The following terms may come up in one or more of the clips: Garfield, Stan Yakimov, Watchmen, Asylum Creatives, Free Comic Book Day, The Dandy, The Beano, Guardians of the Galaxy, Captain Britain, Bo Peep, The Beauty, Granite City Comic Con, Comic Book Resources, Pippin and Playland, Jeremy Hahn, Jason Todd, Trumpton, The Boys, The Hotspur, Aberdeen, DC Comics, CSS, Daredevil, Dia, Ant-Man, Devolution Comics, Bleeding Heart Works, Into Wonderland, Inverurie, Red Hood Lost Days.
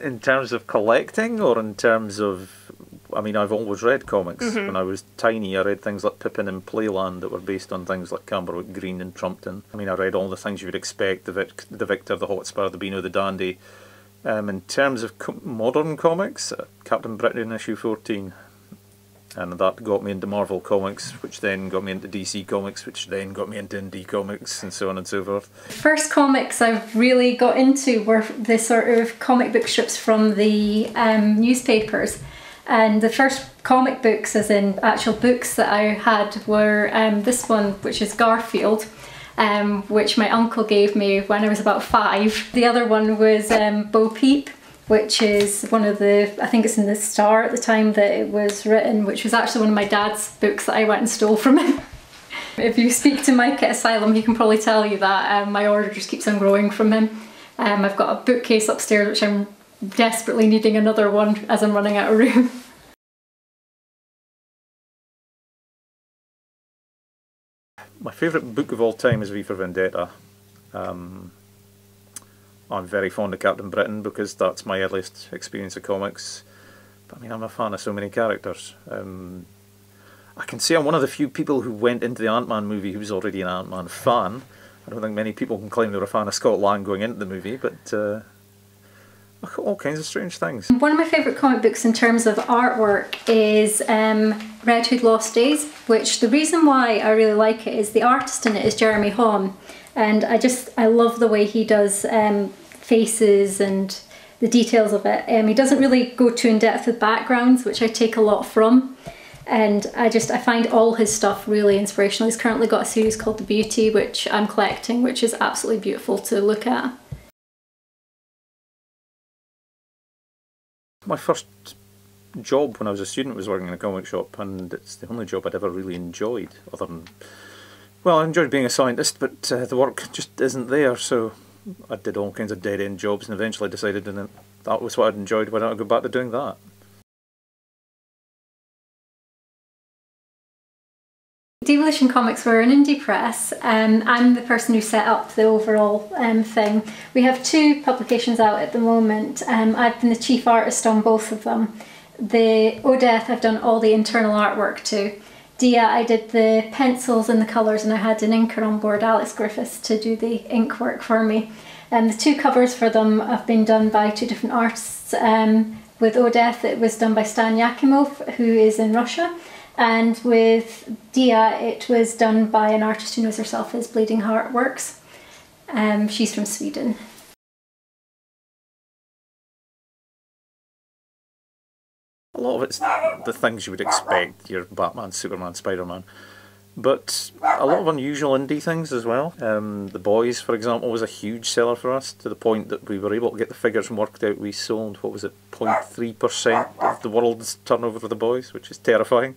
in terms of collecting or in terms of... I mean, I've always read comics. Mm-hmm. When I was tiny, I read things like Pippin and Playland that were based on things like Camberwick Green and Trumpton. I mean, I read all the things you would expect, the Victor, the Hotspur, the Beano, the Dandy. In terms of modern comics, Captain Britain issue 14. And that got me into Marvel Comics, which then got me into DC Comics, which then got me into Indie Comics, and so on and so forth. First comics I really got into were the sort of comic book strips from the newspapers. And the first comic books, as in actual books that I had, were this one, which is Garfield, which my uncle gave me when I was about 5. The other one was Bo Peep, which is one of the, I think it's in the Star at the time that it was written, which was actually one of my dad's books that I went and stole from him. If you speak to Mike at Asylum, he can probably tell you that my order just keeps on growing from him. I've got a bookcase upstairs which I'm desperately needing another one as I'm running out of room. My favourite book of all time is V for Vendetta. I'm very fond of Captain Britain because that's my earliest experience of comics. But I mean, I'm a fan of so many characters. I can say I'm one of the few people who went into the Ant-Man movie who's already an Ant-Man fan. I don't think many people can claim they were a fan of Scott Lang going into the movie, but... all kinds of strange things. One of my favourite comic books in terms of artwork is Red Hood Lost Days, which the reason why I really like it is the artist in it is Jeremy Hahn, and I love the way he does faces and the details of it. He doesn't really go too in depth with backgrounds, which I take a lot from, and I find all his stuff really inspirational. He's currently got a series called The Beauty, which I'm collecting, which is absolutely beautiful to look at. My first job when I was a student was working in a comic shop, and it's the only job I'd ever really enjoyed, other than, well, I enjoyed being a scientist, but the work just isn't there, so I did all kinds of dead-end jobs and eventually decided that was what I'd enjoyed, why don't I go back to doing that? Devolution Comics were an indie press, and I'm the person who set up the overall thing. We have two publications out at the moment. I've been the chief artist on both of them. The O Death I've done all the internal artwork to. Dia I did the pencils and the colours, and I had an inker on board, Alex Griffiths, to do the ink work for me. The two covers for them have been done by two different artists. With O Death it was done by Stan Yakimov, who is in Russia. And with Dia, it was done by an artist who knows herself as Bleeding Heart Works. She's from Sweden. A lot of it's the things you would expect, your Batman, Superman, Spider-Man. But a lot of unusual indie things as well. The Boys, for example, was a huge seller for us, to the point that we were able to get the figures worked out. We sold, what was it, 0.3% of the world's turnover for The Boys, which is terrifying.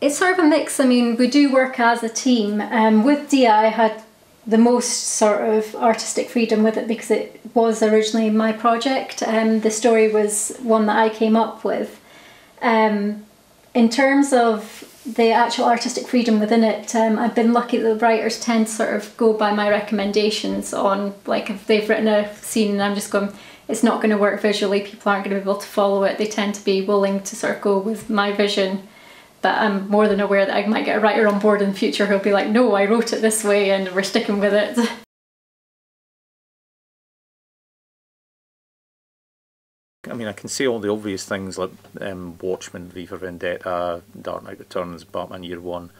It's sort of a mix. I mean, we do work as a team. With Dia, I had the most sort of artistic freedom with it because it was originally my project. The story was one that I came up with. In terms of the actual artistic freedom within it, I've been lucky that the writers tend to sort of go by my recommendations on, like, if they've written a scene and I'm just going, it's not going to work visually, people aren't going to be able to follow it, they tend to be willing to sort of go with my vision. But I'm more than aware that I might get a writer on board in the future who'll be like, no, I wrote it this way and we're sticking with it. I mean, I can see all the obvious things like Watchmen, V for Vendetta, Dark Knight Returns, Batman Year One.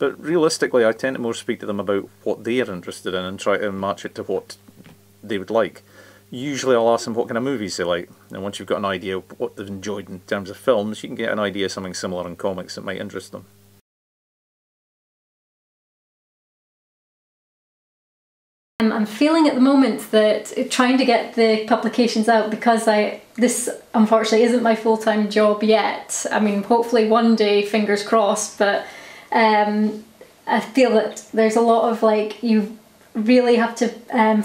But realistically, I tend to more speak to them about what they are interested in and try to match it to what they would like. Usually I'll ask them what kind of movies they like, and once you've got an idea of what they've enjoyed in terms of films, you can get an idea of something similar in comics that might interest them. I'm feeling at the moment that trying to get the publications out, because this unfortunately isn't my full-time job yet. I mean, hopefully one day, fingers crossed, but I feel that there's a lot of, like, you really have to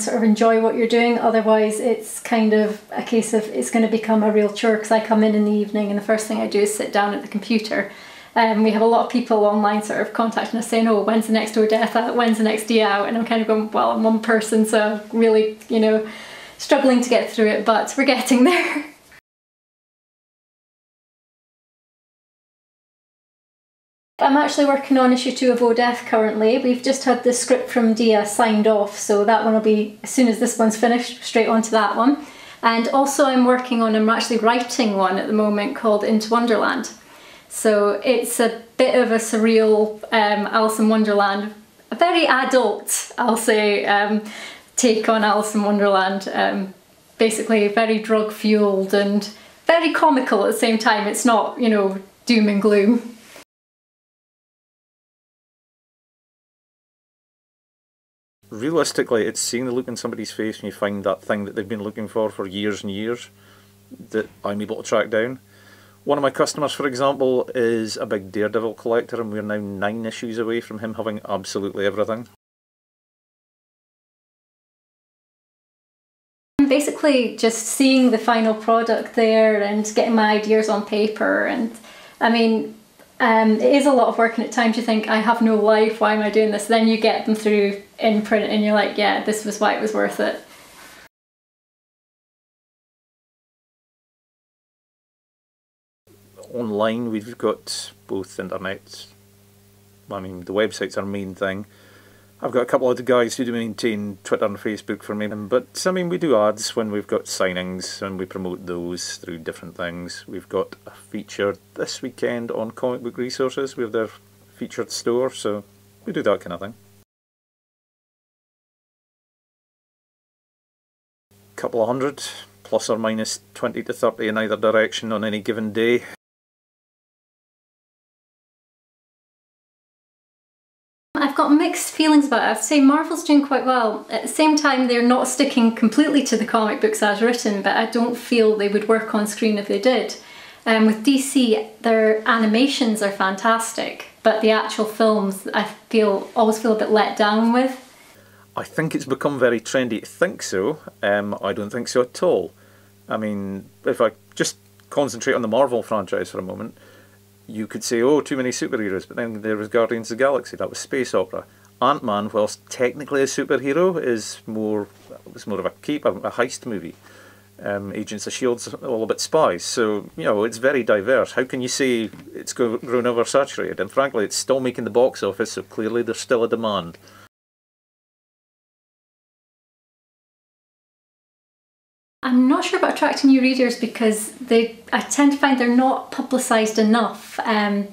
sort of enjoy what you're doing, otherwise it's kind of a case of it's going to become a real chore, because I come in the evening and the first thing I do is sit down at the computer We have a lot of people online sort of contacting us saying, oh, when's the next O Death out, when's the next Dia out? And I'm kind of going, well, I'm one person, so really, you know, struggling to get through it, but we're getting there. I'm actually working on issue 2 of O Death currently. We've just had the script from Dia signed off, so that one will be, as soon as this one's finished, straight onto that one. And also I'm actually writing one at the moment called Into Wonderland. So it's a bit of a surreal Alice in Wonderland, a very adult, I'll say, take on Alice in Wonderland. Basically very drug-fueled and very comical at the same time. It's not, you know, doom and gloom. Realistically, it's seeing the look in somebody's face when you find that thing that they've been looking for years and years that I'm able to track down. One of my customers, for example, is a big Daredevil collector, and we're now 9 issues away from him having absolutely everything. Basically just seeing the final product there and getting my ideas on paper, and I mean, it is a lot of work, and at times you think, I have no life, why am I doing this? Then you get them through in print and you're like, yeah, this was why it was worth it. Online we've got both internet, I mean the website's our main thing. I've got a couple of guys who do maintain Twitter and Facebook for me, but I mean we do ads when we've got signings and we promote those through different things. We've got a feature this weekend on Comic Book Resources, we have their featured store, so we do that kind of thing. Couple of hundred, plus or minus 20 to 30 in either direction on any given day. I've got mixed feelings about it. I'd say Marvel's doing quite well. At the same time, they're not sticking completely to the comic books as written, but I don't feel they would work on screen if they did. With DC, their animations are fantastic, but the actual films I always feel a bit let down with. I think it's become very trendy to think so. I don't think so at all. I mean, if I just concentrate on the Marvel franchise for a moment, you could say, oh, too many superheroes, but then there was Guardians of the Galaxy, that was space opera. Ant-Man, whilst technically a superhero, was more of a cape, a heist movie. Agents of S.H.I.E.L.D.'s all about spies, so, you know, it's very diverse. How can you say it's grown oversaturated? And frankly, it's still making the box office, so clearly there's still a demand. I'm not sure about attracting new readers because I tend to find they're not publicised enough,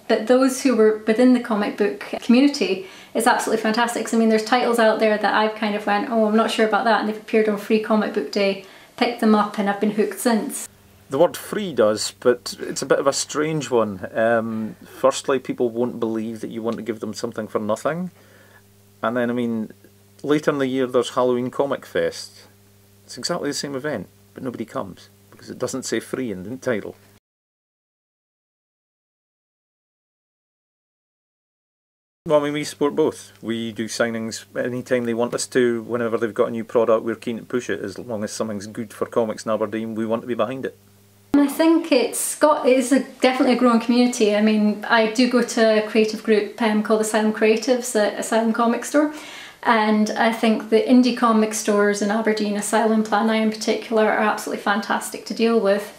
but those who were within the comic book community is absolutely fantastic. I mean, there's titles out there that I've kind of went, oh, I'm not sure about that, and they've appeared on Free Comic Book Day, picked them up, and I've been hooked since. The word free does, but it's a bit of a strange one. Firstly, people won't believe that you want to give them something for nothing, and then, I mean, later in the year there's Halloween Comic Fest. It's exactly the same event, but nobody comes because it doesn't say free in the title. Well, I mean, we support both. We do signings anytime they want us to. Whenever they've got a new product, we're keen to push it. As long as something's good for comics in Aberdeen, we want to be behind it. And I think it is definitely a growing community. I mean, I do go to a creative group called Asylum Creatives at Asylum Comic Store. And I think the indie comic stores in Aberdeen, Asylum, Plan I in particular, are absolutely fantastic to deal with.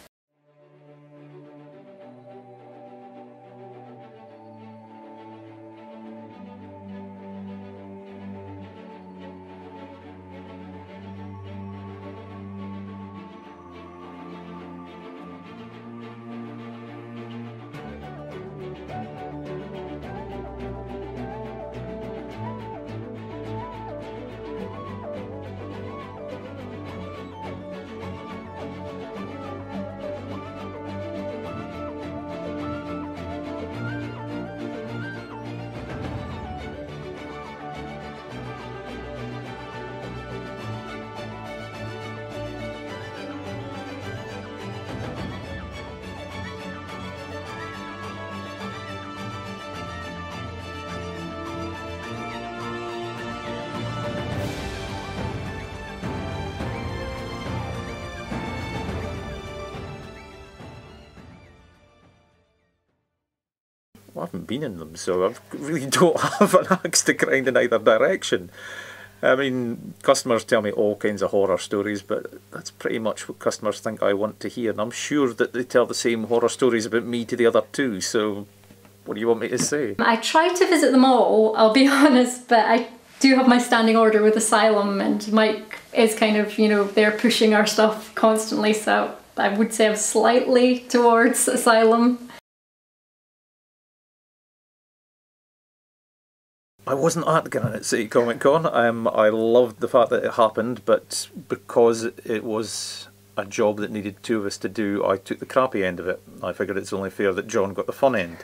haven't been in them, so I really don't have an axe to grind in either direction. I mean, customers tell me all kinds of horror stories, but that's pretty much what customers think I want to hear, and I'm sure that they tell the same horror stories about me to the other two, so what do you want me to say? I try to visit them all, I'll be honest, but I do have my standing order with Asylum, and Mike is kind of, you know, they're pushing our stuff constantly, so I would say I'm slightly towards Asylum. I wasn't at Granite City Comic Con. I loved the fact that it happened, but because it was a job that needed two of us to do, I took the crappy end of it. I figured it's only fair that John got the fun end.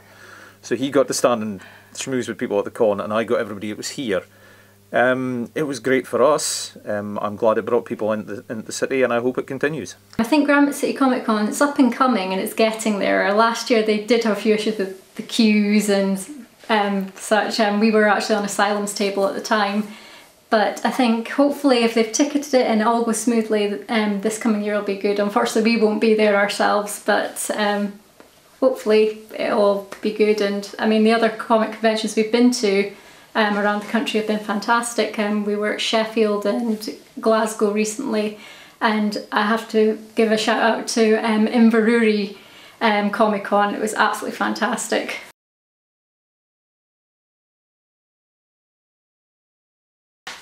So he got to stand and schmooze with people at the con, and I got everybody that was here. It was great for us. I'm glad it brought people into the city, and I hope it continues. I think Granite City Comic Con, it's up and coming and it's getting there. Last year they did have a few issues with the queues and such. We were actually on Asylum's table at the time, but I think hopefully if they've ticketed it and it all goes smoothly, this coming year will be good. Unfortunately we won't be there ourselves, but hopefully it'll be good. And I mean, the other comic conventions we've been to around the country have been fantastic. We were at Sheffield and Glasgow recently, and I have to give a shout out to Inverurie Comic Con. It was absolutely fantastic.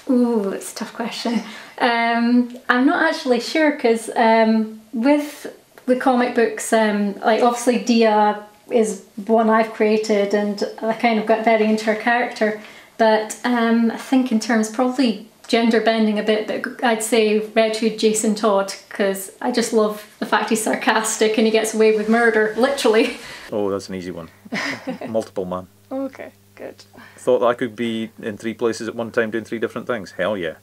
Ooh, that's a tough question. I'm not actually sure, because with the comic books, like obviously Dia is one I've created and I kind of got very into her character. But I think in terms probably gender bending a bit, but I'd say Red Hood Jason Todd, because I just love the fact he's sarcastic and he gets away with murder, literally. Oh, that's an easy one. Multiple man. Okay, good. Thought that I could be in three places at one time doing three different things. Hell yeah.